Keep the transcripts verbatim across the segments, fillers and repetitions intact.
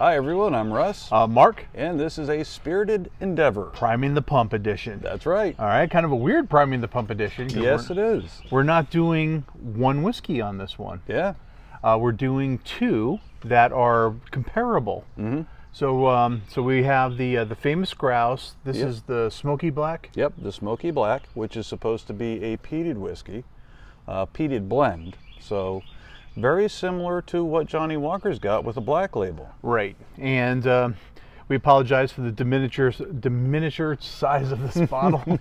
Hi everyone, I'm Russ. Uh, Mark. And this is A Spirited Endeavor. Priming the Pump edition. That's right. All right, kind of a weird Priming the Pump edition. Yes, it is. We're not doing one whiskey on this one. Yeah. Uh, we're doing two that are comparable. Mm-hmm. So um, so we have the uh, the Famous Grouse. This yep. is the Smoky Black. Yep, the Smoky Black, which is supposed to be a peated whiskey, uh, peated blend. So very similar to what Johnnie Walker's got with a black label. Right. And uh, we apologize for the diminisher, diminisher size of this bottle.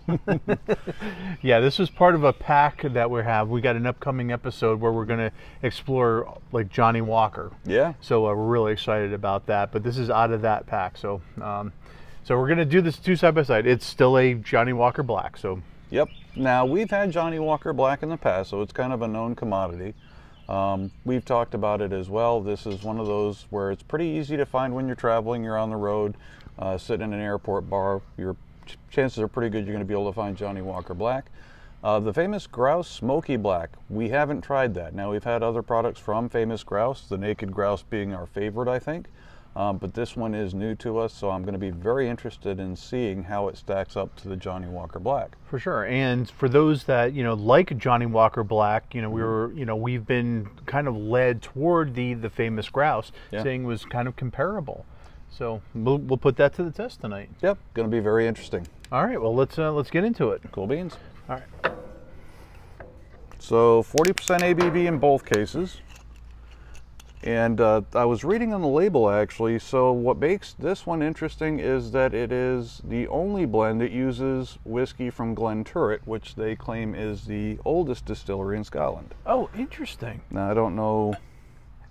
Yeah, this is part of a pack that we have. We got an upcoming episode where we're going to explore like Johnnie Walker. Yeah. So uh, we're really excited about that. But this is out of that pack. So, um, so we're going to do this two side by side. It's still a Johnnie Walker Black. So. Yep. Now, we've had Johnnie Walker Black in the past, so it's kind of a known commodity. Um, we've talked about it as well. This is one of those where it's pretty easy to find when you're traveling, you're on the road, uh, sitting in an airport bar. Your ch chances are pretty good you're going to be able to find Johnnie Walker Black. Uh, the Famous Grouse Smoky Black, we haven't tried that. Now, we've had other products from Famous Grouse, the Naked Grouse being our favorite, I think. Um, but this one is new to us, so I'm going to be very interested in seeing how it stacks up to the Johnnie Walker Black. For sure, and for those that you know like Johnnie Walker Black, you know we were, you know we've been kind of led toward the the Famous Grouse, yeah. saying was kind of comparable. So we'll, we'll put that to the test tonight. Yep, going to be very interesting. All right, well let's uh, let's get into it. Cool beans. All right. So forty percent A B V in both cases. And uh, I was reading on the label actually, so what makes this one interesting is that it is the only blend that uses whiskey from Glen Turret, which they claim is the oldest distillery in Scotland. Oh, interesting. Now, I don't know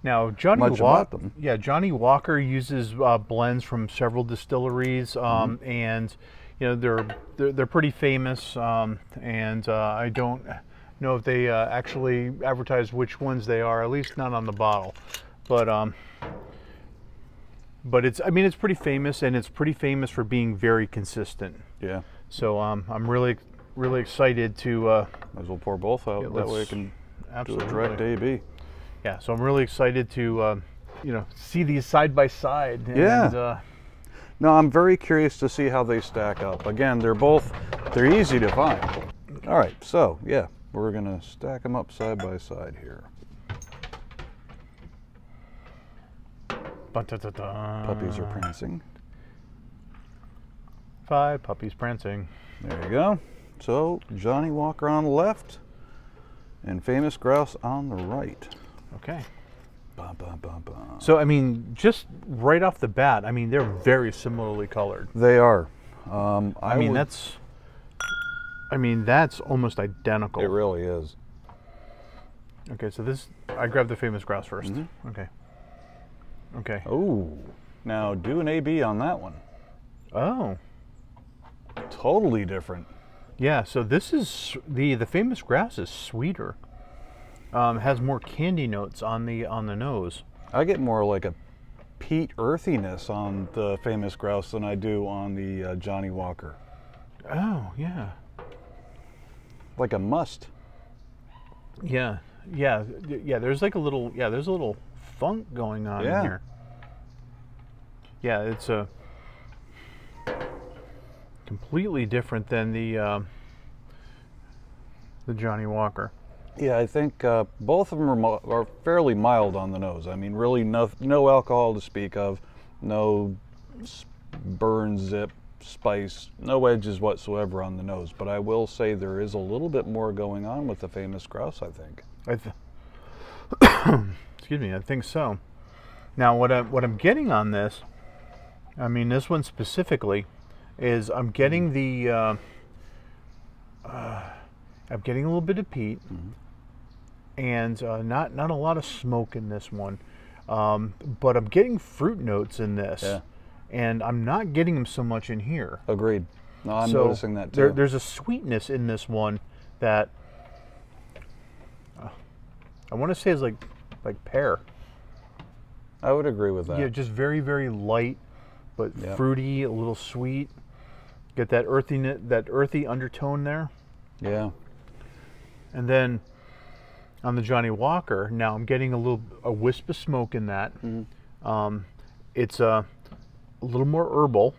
now, Johnnie much Wa about them. Yeah, Johnnie Walker uses uh, blends from several distilleries, um, mm-hmm. and you know they're, they're, they're pretty famous, um, and uh, I don't... know if they uh, actually advertise which ones they are, at least not on the bottle, but um but it's I mean it's pretty famous, and it's pretty famous for being very consistent. Yeah, so um I'm really really excited to uh might as well pour both out, yeah, that way I can absolutely do a direct A B. Yeah, so I'm really excited to uh, you know see these side by side, and, yeah and, uh, no, I'm very curious to see how they stack up. Again, they're both they're easy to find. All right, so yeah, we're going to stack them up side by side here. Ba-da-da-da. Puppies are prancing. Five puppies prancing. There you go. So Johnnie Walker on the left and Famous Grouse on the right. Okay. Ba, ba, ba, ba. So, I mean, just right off the bat, I mean, they're very similarly colored. They are. Um, I, I mean, that's... I mean, that's almost identical. It really is. Okay, so this, I grabbed the Famous Grouse first. Mm-hmm. Okay. Okay. Oh, now do an A B on that one. Oh. Totally different. Yeah, so this is, the, the Famous Grouse is sweeter. Um, has more candy notes on the, on the nose. I get more like a peat earthiness on the Famous Grouse than I do on the uh, Johnnie Walker. Oh, yeah. Like a must. Yeah, yeah, yeah. There's like a little, yeah. There's a little funk going on yeah. in here. Yeah, it's a completely different than the uh, the Johnnie Walker. Yeah, I think uh, both of them are, are fairly mild on the nose. I mean, really, no no alcohol to speak of, no burn, zip, spice, no edges whatsoever on the nose, but I will say there is a little bit more going on with the Famous Grouse, I think. I th Excuse me, I think so. Now, what I'm, what I'm getting on this, I mean, this one specifically, is I'm getting the, uh, uh, I'm getting a little bit of peat, mm-hmm. and uh, not, not a lot of smoke in this one, um, but I'm getting fruit notes in this. Yeah. And I'm not getting them so much in here. Agreed. No, I'm so noticing that too. There, there's a sweetness in this one that uh, I want to say is like like pear. I would agree with that. Yeah, just very very light, but yep. fruity, a little sweet. Get that earthy that earthy undertone there. Yeah. And then on the Johnnie Walker, now I'm getting a little a wisp of smoke in that. Mm-hmm. Um, It's uh, a little more herbal.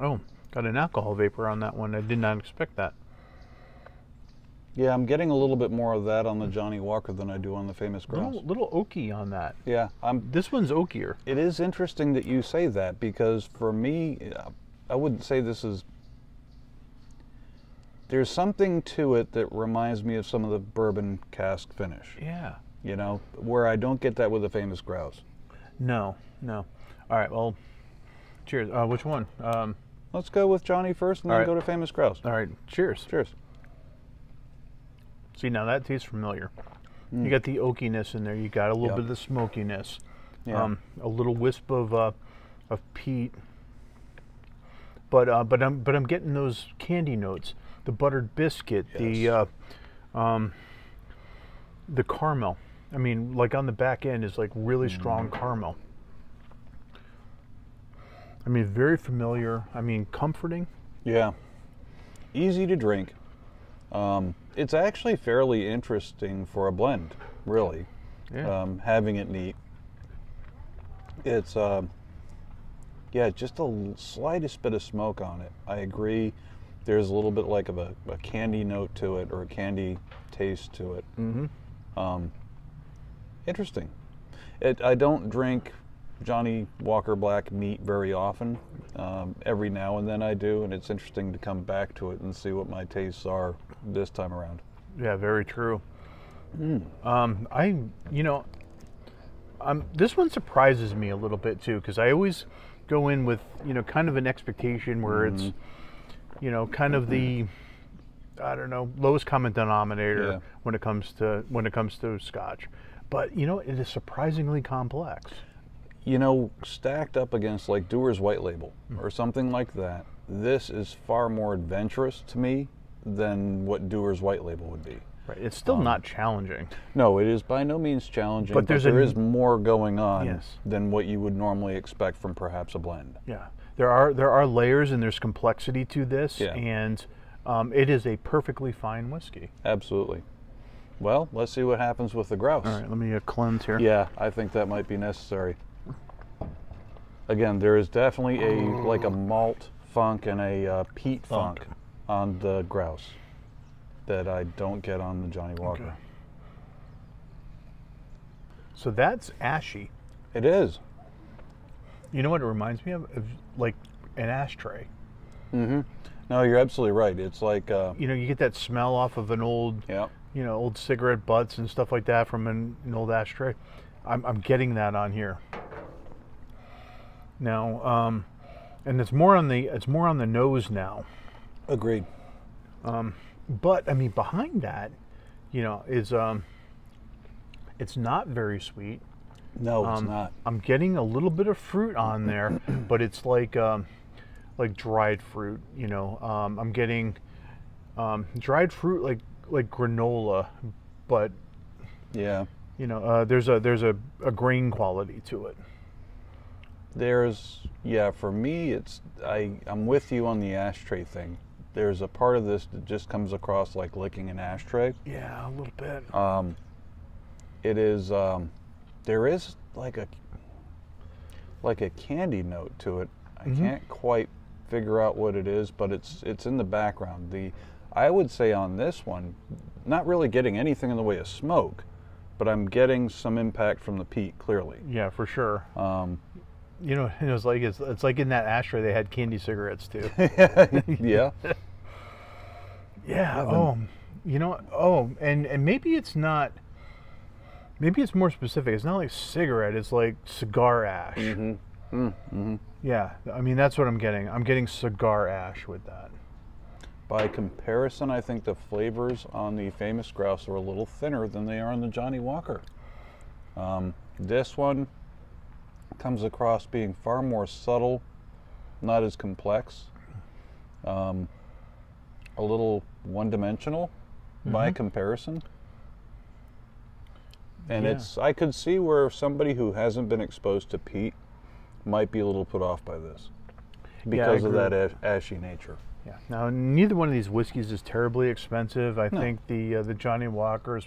Oh, got an alcohol vapor on that one. I did not expect that. Yeah, I'm getting a little bit more of that on the Johnnie Walker than I do on the Famous Grouse. Little, little oaky on that. Yeah. I'm, this one's oakier. It is interesting that you say that, because for me, I wouldn't say this is... There's something to it that reminds me of some of the bourbon cask finish. Yeah. You know, where I don't get that with the Famous Grouse. No, no. All right, well, cheers. Uh, which one? Um, Let's go with Johnnie first and then go to Famous Grouse. All right, cheers. Cheers. See, now that tastes familiar. Mm. You got the oakiness in there. You got a little yep. bit of the smokiness. Yeah. Um, a little wisp of uh, of peat. But uh, but I'm but I'm getting those candy notes, the buttered biscuit, yes. the uh, um, the caramel. I mean, like on the back end is like really mm. strong caramel. I mean, very familiar. I mean, comforting. Yeah. Easy to drink. Um, it's actually fairly interesting for a blend, really. Yeah. Um, having it neat. It's, uh, yeah, just the slightest bit of smoke on it. I agree. There's a little bit like of a, a candy note to it, or a candy taste to it. Mm-hmm. Um, interesting. It, I don't drink Johnnie Walker Black Neat very often. Um, every now and then I do, and it's interesting to come back to it and see what my tastes are this time around. Yeah, very true. Mm. Um, I, you know, um, this one surprises me a little bit too, because I always go in with, you know, kind of an expectation where mm-hmm. it's, you know, kind mm-hmm. of the, I don't know, lowest common denominator yeah. when it comes to when it comes to Scotch. But you know, it is surprisingly complex. You know, stacked up against like Dewar's White Label or something like that, this is far more adventurous to me than what Dewar's White Label would be. Right. It's still um, not challenging. No, it is by no means challenging, but, there's but there a, is more going on yes. than what you would normally expect from perhaps a blend. Yeah, there are there are layers and there's complexity to this, yeah. and um, it is a perfectly fine whiskey. Absolutely. Well, let's see what happens with the grouse. All right, let me uh, cleanse here. Yeah, I think that might be necessary. Again, there is definitely a like a malt funk and a uh, peat funk. funk on the grouse that I don't get on the Johnnie Walker. Okay. So that's ashy. It is. You know what it reminds me of? Of like an ashtray. Mm-hmm. No, you're absolutely right. It's like uh, you know, you get that smell off of an old, yeah. you know, old cigarette butts and stuff like that from an, an old ashtray. I'm, I'm getting that on here. Now, um, and it's more on the it's more on the nose now. Agreed. Um, but I mean, behind that, you know, is um, it's not very sweet. No, um, it's not. I'm getting a little bit of fruit on there, but it's like um, like dried fruit. You know, um, I'm getting um, dried fruit like like granola, but yeah, you know, uh, there's a there's a, a grain quality to it. There's, yeah, for me, it's, I, I'm with you on the ashtray thing. There's a part of this that just comes across like licking an ashtray. Yeah, a little bit. Um, it is, um, there is like a, like a candy note to it. I mm-hmm. can't quite figure out what it is, but it's, it's in the background. The, I would say on this one, not really getting anything in the way of smoke, but I'm getting some impact from the peat, clearly. Yeah, for sure. Um, You know, it was like it's, it's like in that ashtray they had candy cigarettes too. yeah. Yeah. Oh, you know. Oh, and and maybe it's not. Maybe it's more specific. It's not like cigarette. It's like cigar ash. Mm-hmm. Mm-hmm. Yeah. I mean, that's what I'm getting. I'm getting cigar ash with that. By comparison, I think the flavors on the Famous Grouse are a little thinner than they are on the Johnnie Walker. Um, this one comes across being far more subtle, not as complex, um, a little one-dimensional mm-hmm. by comparison. And yeah. it's I could see where somebody who hasn't been exposed to peat might be a little put off by this because yeah, of that ash ashy nature. Yeah. Now, neither one of these whiskeys is terribly expensive. I no. think the uh, the Johnnie Walker's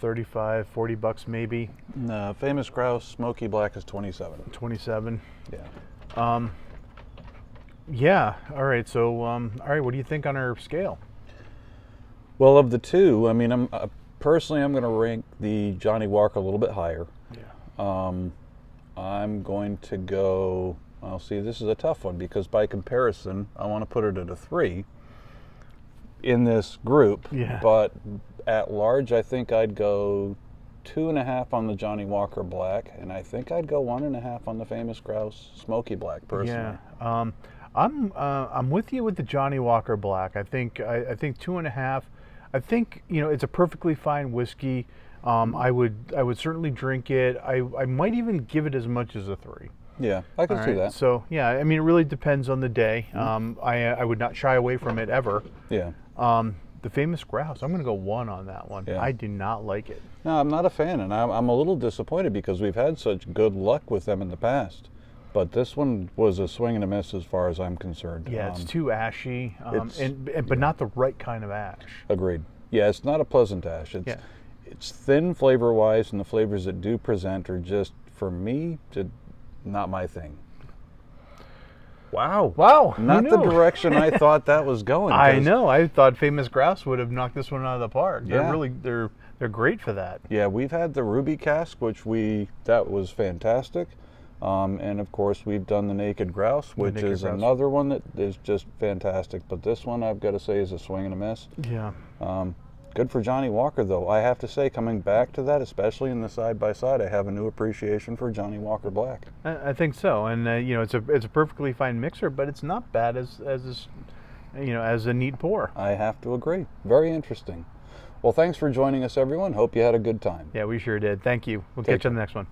thirty-five, forty bucks maybe. No, Famous Grouse Smoky Black is twenty-seven. twenty-seven. Yeah. Um, yeah. All right. So, um, all right. What do you think on our scale? Well, of the two, I mean, I'm uh, personally, I'm going to rank the Johnnie Walker a little bit higher. Yeah. Um, I'm going to go. I'll see. This is a tough one because by comparison, I want to put it at a three in this group. Yeah. But at large, I think I'd go two and a half on the Johnnie Walker Black, and I think I'd go one and a half on the Famous Grouse Smoky Black. Personally. Yeah. Um, I'm uh, I'm with you with the Johnnie Walker Black. I think I, I think two and a half. I think, you know, it's a perfectly fine whiskey. Um, I would I would certainly drink it. I, I might even give it as much as a three. Yeah, I can see that. So, yeah, I mean, it really depends on the day. Um, I, I would not shy away from it ever. Yeah. Um, the Famous Grouse, I'm going to go one on that one. Yeah. I do not like it. No, I'm not a fan, and I'm, I'm a little disappointed because we've had such good luck with them in the past. But this one was a swing and a miss as far as I'm concerned. Yeah, it's um, too ashy, um, it's, and, and but yeah. not the right kind of ash. Agreed. Yeah, it's not a pleasant ash. It's, yeah. it's thin flavor-wise, and the flavors that do present are just, for me, to, not my thing. Wow. Wow. Not the direction I thought that was going. I know. I thought Famous Grouse would have knocked this one out of the park. Yeah. They're really, they're, they're great for that. Yeah, we've had the Ruby Cask, which we, that was fantastic. Um, and of course, we've done the Naked Grouse, which naked is grouse. another one that is just fantastic. But this one, I've got to say, is a swing and a miss. Yeah. Um, good for Johnnie Walker, though. I have to say, coming back to that, especially in the side by side, I have a new appreciation for Johnnie Walker Black. I, I think so, and uh, you know, it's a it's a perfectly fine mixer, but it's not bad as as this, you know, as a neat pour. I have to agree. Very interesting. Well, thanks for joining us, everyone. Hope you had a good time. Yeah, we sure did. Thank you. We'll Take catch you on the next one.